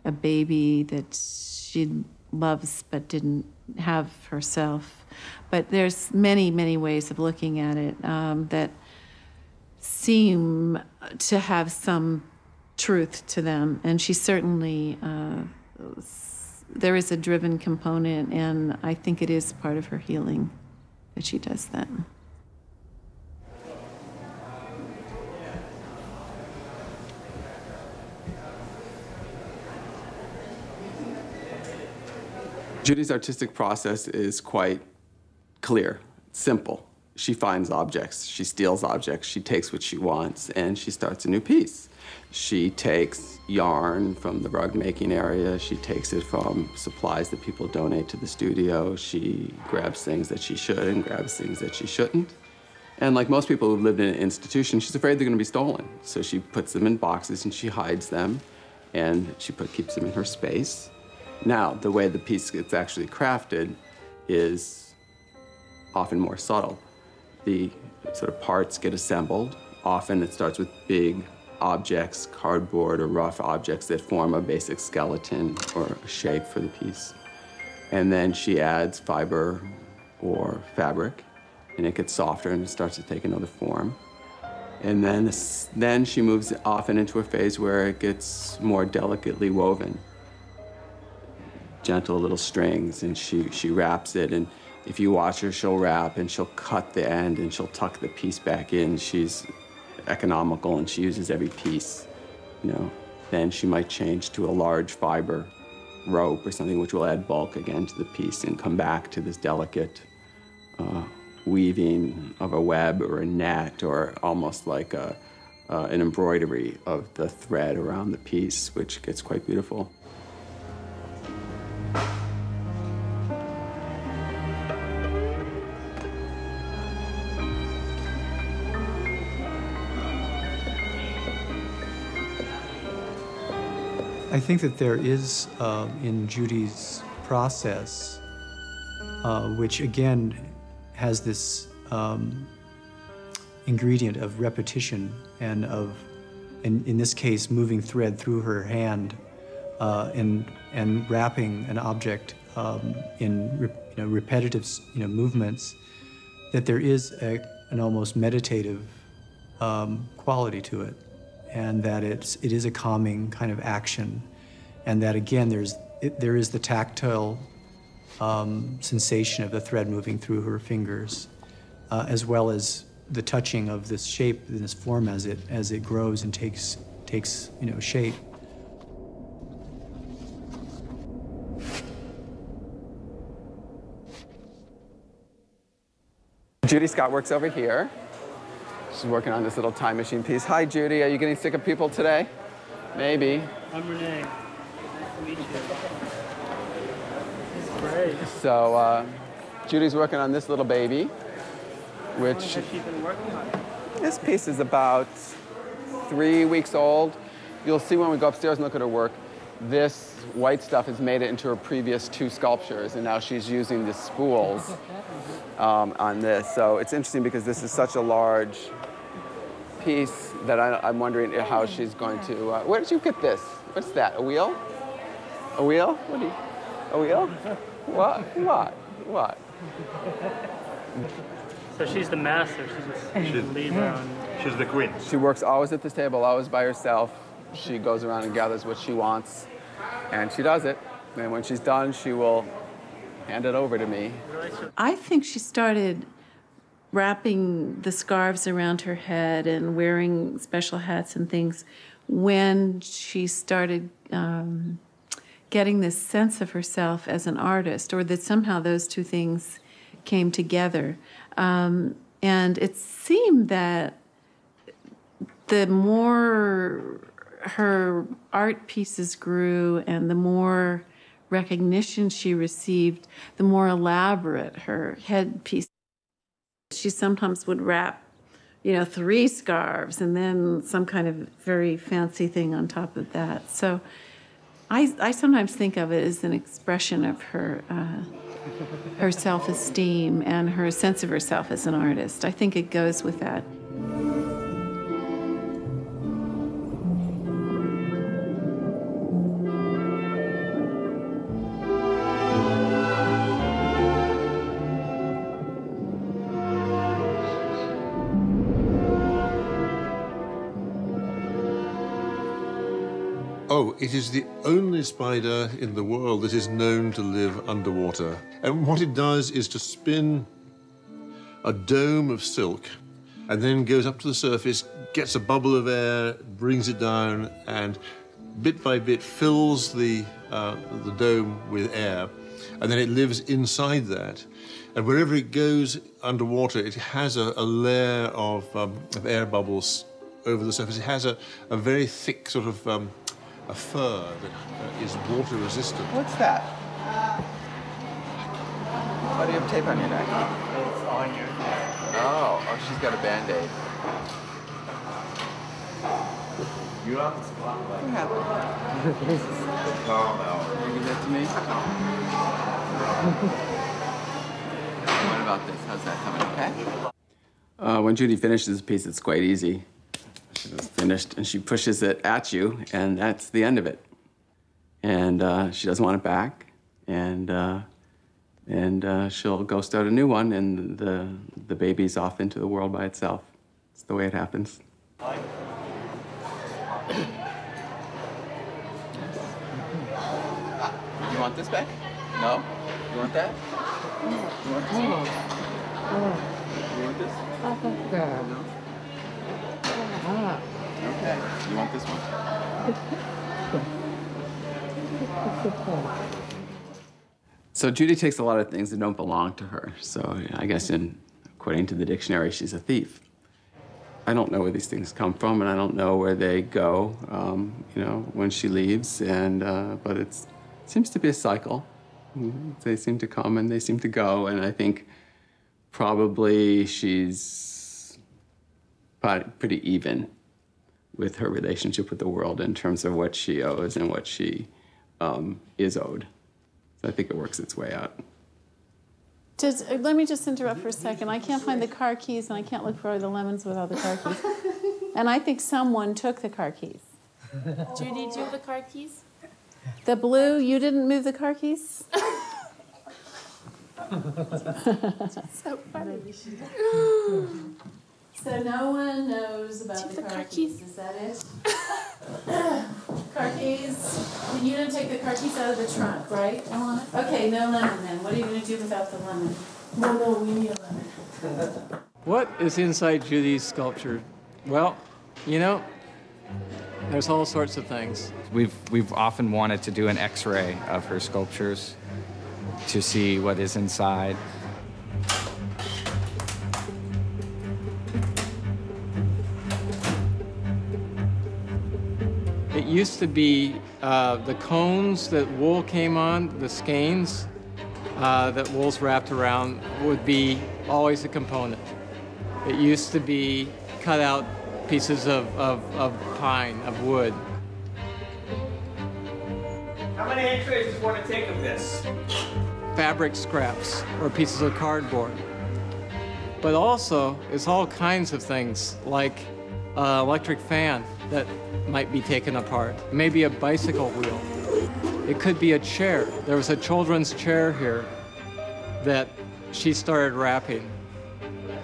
a baby that she loves but didn't have herself. But there's many, many ways of looking at it that seem to have some truth to them. And she certainly, there is a driven component, and I think it is part of her healing that she does that. Judy's artistic process is quite clear, simple. She finds objects, she steals objects, she takes what she wants, and she starts a new piece. She takes yarn from the rug making area, she takes it from supplies that people donate to the studio, she grabs things that she should and grabs things that she shouldn't. And like most people who've lived in an institution, she's afraid they're gonna be stolen. So she puts them in boxes and she hides them, and she keeps them in her space. Now, the way the piece gets actually crafted is often more subtle. The sort of parts get assembled. Often it starts with big objects, cardboard or rough objects that form a basic skeleton or a shape for the piece. And then she adds fiber or fabric, and it gets softer and it starts to take another form. And then she moves often into a phase where it gets more delicately woven. Gentle little strings, and she wraps it, and if you watch her, she'll wrap and she'll cut the end and she'll tuck the piece back in. She's economical and she uses every piece, you know. Then she might change to a large fiber rope or something, which will add bulk again to the piece and come back to this delicate weaving of a web or a net, or almost like an embroidery of the thread around the piece, which gets quite beautiful. I think that there is, in Judy's process, which again has this ingredient of repetition and of, in this case, moving thread through her hand and wrapping an object in repetitive movements, that there is an almost meditative quality to it. And that it is a calming kind of action, and that again there is the tactile sensation of the thread moving through her fingers, as well as the touching of this shape, this form as it grows and takes shape. Judy Scott works over here. She's working on this little time machine piece. Hi, Judy. Are you getting sick of people today? Maybe. I'm Renee. Nice to meet you. This is great. So Judy's working on this little baby, which... How long has she been working on it? This piece is about 3 weeks old. You'll see when we go upstairs and look at her work. This white stuff has made it into her previous 2 sculptures, and now she's using the spools on this. So it's interesting because this is such a large piece that I'm wondering how she's going to... where did you get this? What's that? A wheel? A wheel? What do you... A wheel? What? What? What? So she's the master. She's the lead around. She's the queen. She works always at this table, always by herself. She goes around and gathers what she wants, and she does it. And when she's done, she will hand it over to me. I think she started wrapping the scarves around her head and wearing special hats and things when she started getting this sense of herself as an artist, or that somehow those two things came together. And it seemed that the more her art pieces grew and the more recognition she received, the more elaborate her headpiece. She sometimes would wrap, you know, 3 scarves and then some kind of very fancy thing on top of that. So I sometimes think of it as an expression of her her self-esteem and her sense of herself as an artist. I think it goes with that. Oh, it is the only spider in the world that is known to live underwater. And what it does is to spin a dome of silk and then goes up to the surface, gets a bubble of air, brings it down, and bit by bit fills the dome with air. And then it lives inside that. And wherever it goes underwater, it has a layer of air bubbles over the surface. It has a very thick sort of... a fur that is water resistant. What's that? Why do you have tape on your neck? It's on your neck. Oh, she's got a band-aid. You're on the spotlight. What happened? Oh, no. You give that to me? What about this? How's that coming? Okay? When Judy finishes this piece, it's quite easy. It's finished, and she pushes it at you, and that's the end of it. And she doesn't want it back, and she'll go start a new one, and the baby's off into the world by itself. It's the way it happens. You want this back? No? You want that? You want this? You want this? No? Ah. Okay. You want this one? So Judy takes a lot of things that don't belong to her. So I guess, according to the dictionary, she's a thief. I don't know where these things come from, and I don't know where they go. You know, when she leaves, and but it seems to be a cycle. They seem to come and they seem to go, and I think probably she's pretty even with her relationship with the world in terms of what she owes and what she is owed. So I think it works its way out. Let me just interrupt for a second. I can't find the car keys, and I can't look for the lemons without the car keys. And I think someone took the car keys. Judy, do you have the car keys? The blue, you didn't move the car keys? That's so funny. So no one knows about the car keys. Is that it? Car keys. You didn't take the car keys out of the trunk, right? Okay, no lemon then. What are you going to do without the lemon? No, no, we need a lemon. What is inside Judy's sculpture? Well, you know, there's all sorts of things. We've often wanted to do an X-ray of her sculptures to see what is inside. It used to be the cones that wool came on, the skeins that wool's wrapped around would be always a component. It used to be cut out pieces of pine, of wood. How many x-rays do you want to take of this? Fabric scraps or pieces of cardboard. But also, it's all kinds of things like an electric fan that might be taken apart. Maybe a bicycle wheel. It could be a chair. There was a children's chair here that she started wrapping.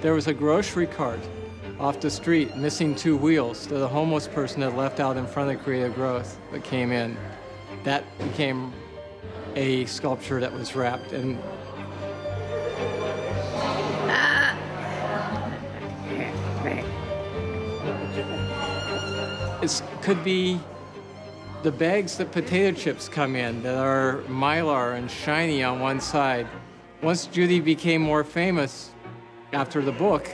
There was a grocery cart off the street, missing 2 wheels that a homeless person had left out in front of Creative Growth that came in. That became a sculpture that was wrapped. And it could be the bags that potato chips come in that are mylar and shiny on one side. Once Judy became more famous after the book,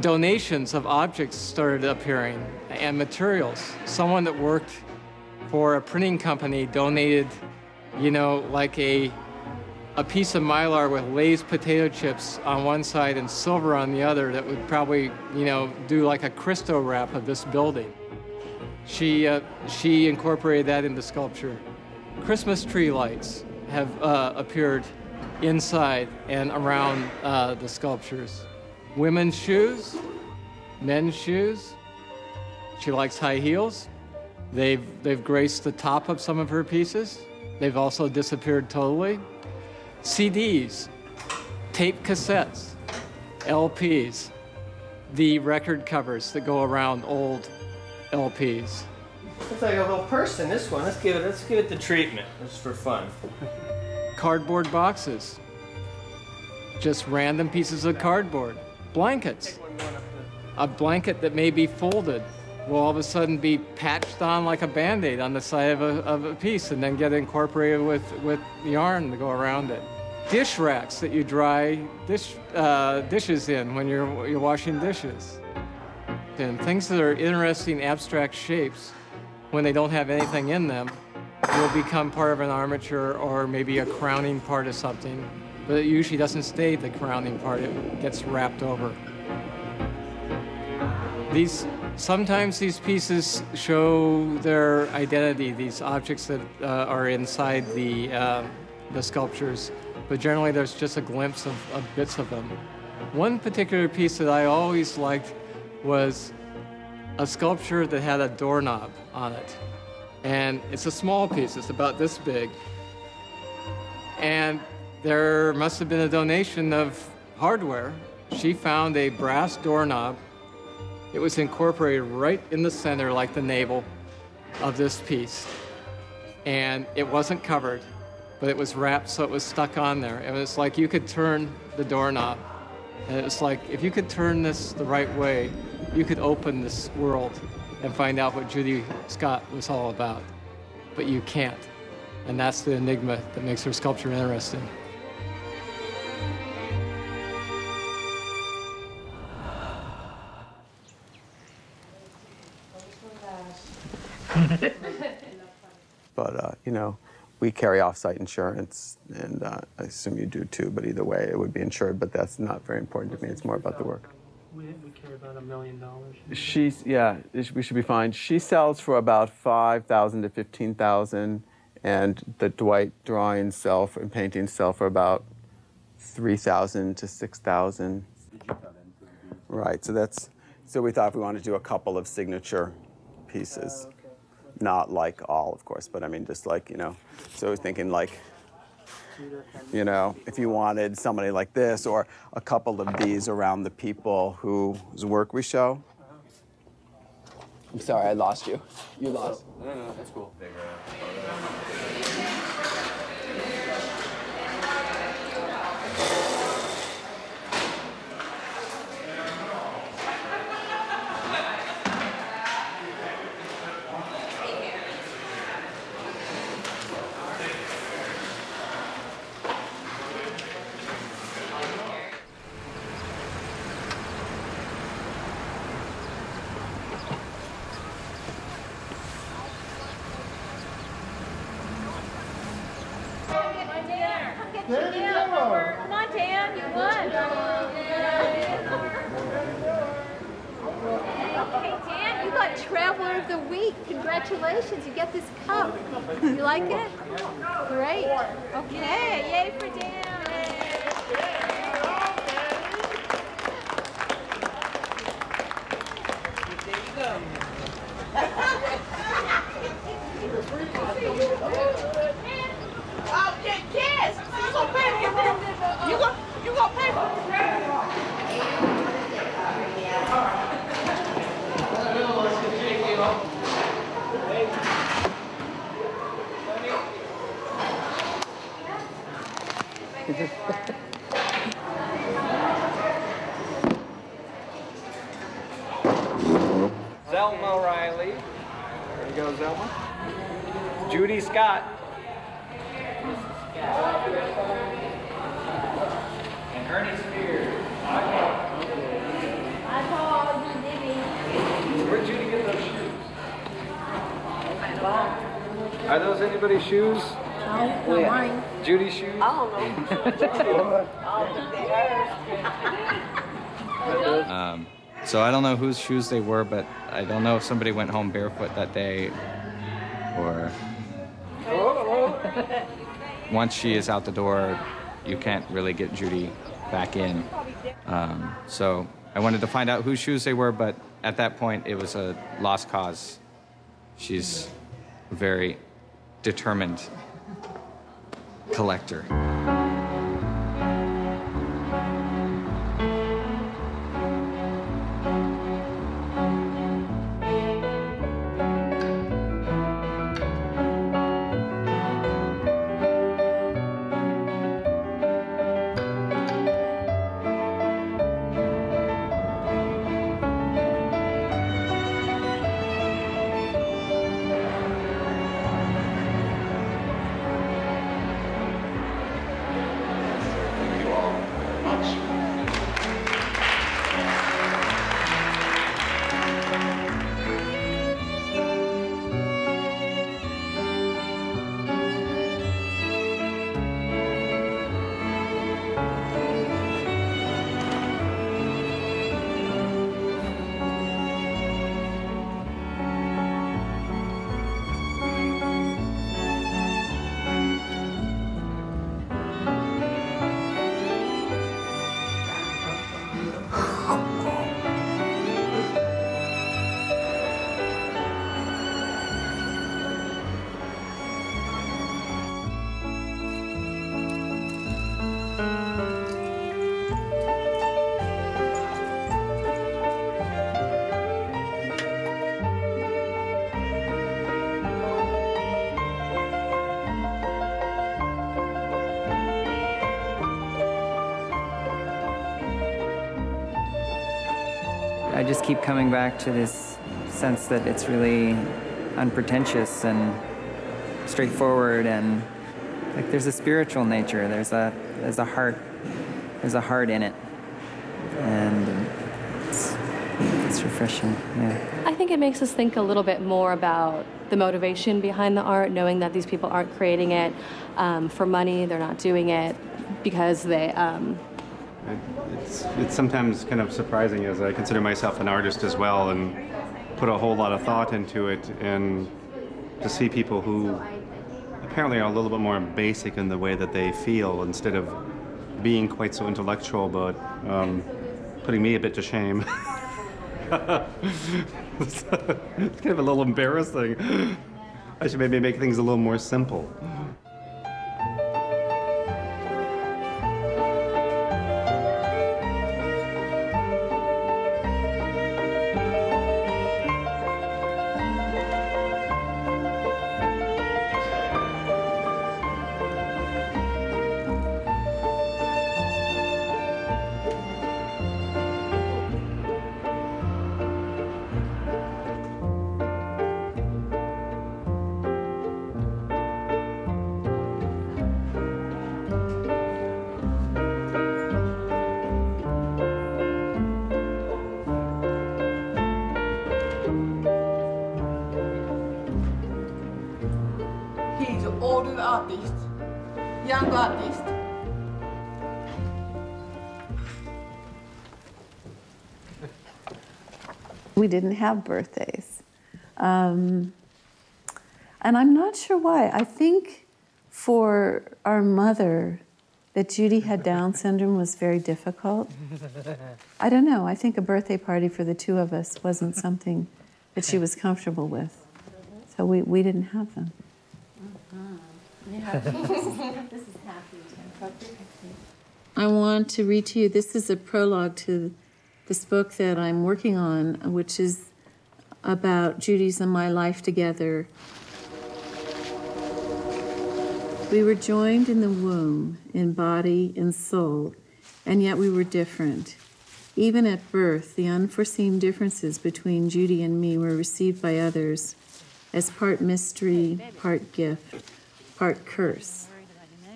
donations of objects started appearing and materials. Someone that worked for a printing company donated, you know, like a piece of Mylar with Lay's potato chips on one side and silver on the other that would probably, you know, do like a Christo wrap of this building. She incorporated that into sculpture. Christmas tree lights have appeared inside and around the sculptures. Women's shoes, men's shoes. She likes high heels. They've graced the top of some of her pieces. They've also disappeared totally. CDs, tape cassettes, LPs, the record covers that go around old LPs. Looks like a little person, this one. Let's give it the treatment, just for fun. Cardboard boxes. Just random pieces of cardboard. Blankets. A blanket that may be folded will all of a sudden be patched on like a Band-Aid on the side of a piece and then get incorporated with yarn to go around it. Dish racks that you dry dishes in when you're washing dishes. And things that are interesting abstract shapes, when they don't have anything in them, will become part of an armature or maybe a crowning part of something. But it usually doesn't stay the crowning part, it gets wrapped over. Sometimes these pieces show their identity, these objects that are inside the sculptures, but generally there's just a glimpse of bits of them. One particular piece that I always liked was a sculpture that had a doorknob on it. And it's a small piece, it's about this big. And there must have been a donation of hardware. She found a brass doorknob. It was incorporated right in the center, like the navel of this piece. And it wasn't covered, but it was wrapped so it was stuck on there. It was like you could turn the doorknob. And it was like, if you could turn this the right way, you could open this world and find out what Judy Scott was all about. But you can't. And that's the enigma that makes her sculpture interesting. But, you know, we carry off-site insurance, and I assume you do too, but either way, it would be insured, but that's not very important to me. It's more about the work. We carry about $1 million. Yeah, we should be fine. She sells for about $5,000 to $15,000, and the Dwight drawings sell and paintings sell for about $3,000 to $6,000. Right, so we thought we wanted to do a couple of signature pieces. Not like all, of course, but I mean, just like, you know, so I was thinking like, you know, if you wanted somebody like this or a couple of these around the people whose work we show. I'm sorry, I lost you. You lost. No, that's cool. Congratulations, you get this cup. You like it? Great. Okay, yay for Dan. There you go. Oh, yes. You're going to pay for it. Zelma Riley. There you go, Zelma. Judy Scott. And Ernie Spears. Are those anybody's shoes? No, not mine. Judy's shoes? Oh, no. So I don't know whose shoes they were, but I don't know if somebody went home barefoot that day or... Once she is out the door, you can't really get Judy back in. So I wanted to find out whose shoes they were, but at that point, it was a lost cause. She's a very determined collector. I just keep coming back to this sense that it's really unpretentious and straightforward, and like there's a spiritual nature, there's a heart in it, and it's refreshing. Yeah. I think it makes us think a little bit more about the motivation behind the art, knowing that these people aren't creating it for money. They're not doing it because they. It's sometimes kind of surprising, as I consider myself an artist as well and put a whole lot of thought into it, and to see people who apparently are a little bit more basic in the way that they feel instead of being quite so intellectual, but putting me a bit to shame. It's kind of a little embarrassing. I should maybe make things a little more simple. We didn't have birthdays. And I'm not sure why. I think for our mother that Judy had Down syndrome was very difficult. I don't know. I think a birthday party for the two of us wasn't something that she was comfortable with. So we didn't have them. I want to read to you, this is a prologue to this book that I'm working on, which is about Judy's and my life together. We were joined in the womb, in body and soul, and yet we were different. Even at birth, the unforeseen differences between Judy and me were received by others as part mystery, part gift, part curse.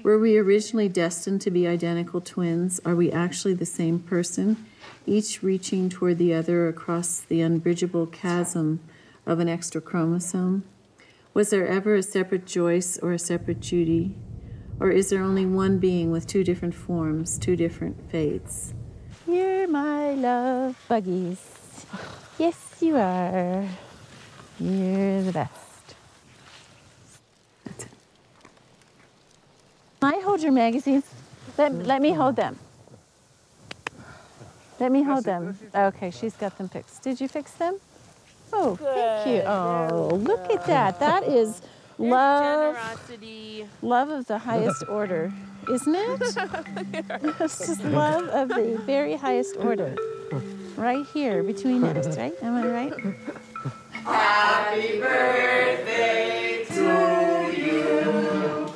Were we originally destined to be identical twins? Are we actually the same person, each reaching toward the other across the unbridgeable chasm of an extra chromosome? Was there ever a separate Joyce or a separate Judy? Or is there only one being with two different forms, two different fates? You're my love, Buggies. Yes, you are. You're the best. That's it. Can I hold your magazines? Let me hold them. Let me hold them. Okay, she's got them fixed. Did you fix them? Oh, good. Thank you. Oh, look at that. That is love. Generosity. Love of the highest order, isn't it? It's just love of the very highest order. Right here, between us, right? Am I right? Happy birthday to you.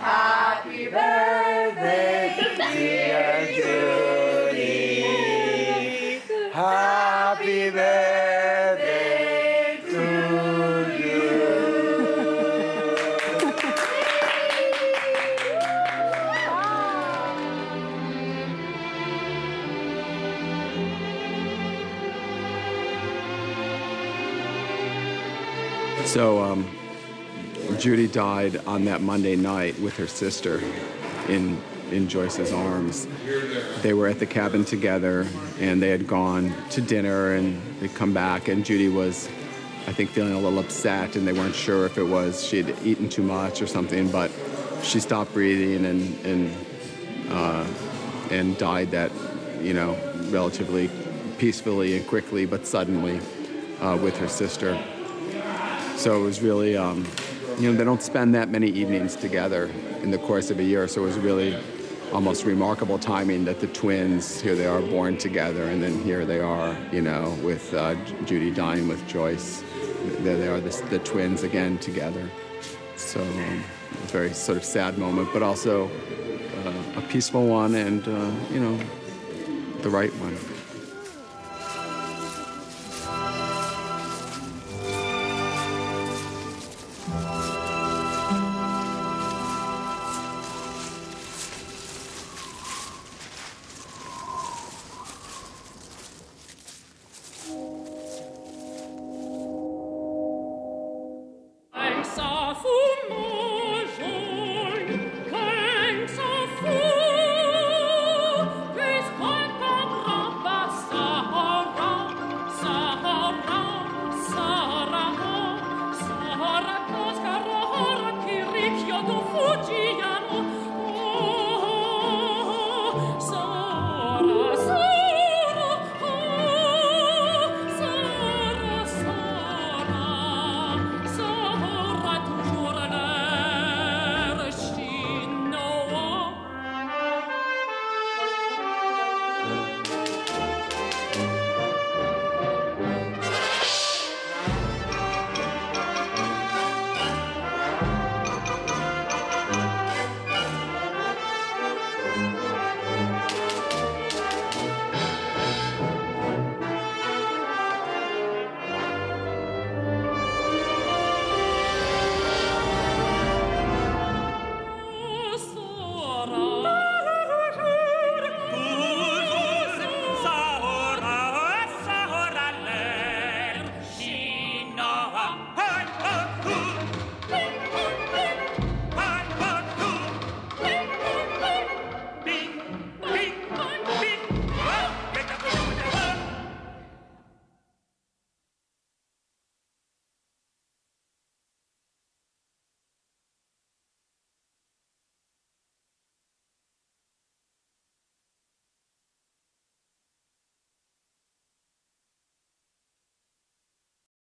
Happy birthday, dear Judy. Happy birthday to you. So, Judy died on that Monday night with her sister in Joyce's arms. They were at the cabin together, and they had gone to dinner, and they'd come back, and Judy was, I think, feeling a little upset, and they weren't sure if it was she had eaten too much or something, but she stopped breathing and died that, you know, relatively peacefully and quickly, but suddenly, with her sister. So it was really, you know, they don't spend that many evenings together in the course of a year, so it was really almost remarkable timing that the twins, here they are born together, and then here they are, you know, with Judy dying with Joyce. There they are, the twins again together. So a very sort of sad moment, but also a peaceful one and, you know, the right one.